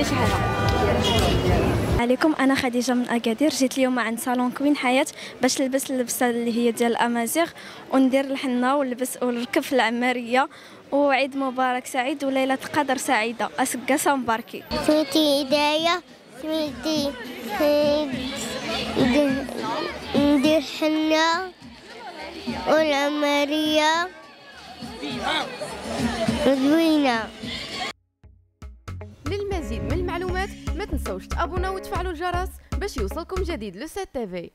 هي شحالها. عليكم، أنا خديجة من أكادير. جيت اليوم عند سالون كوين حياة باش نلبس اللبسة اللي هي ديال الأمازيغ وندير الحنة ونلبس ونركب في العمارية. وعيد مبارك سعيد وليلة قدر سعيدة. أسقاسة مباركي. سميتي هدايا، سميتي ندير الحنة والعمارية زوينة. للمزيد من المعلومات ما تنسوش تابونا وتفعلوا الجرس باش يوصلكم جديد لو سات تي في.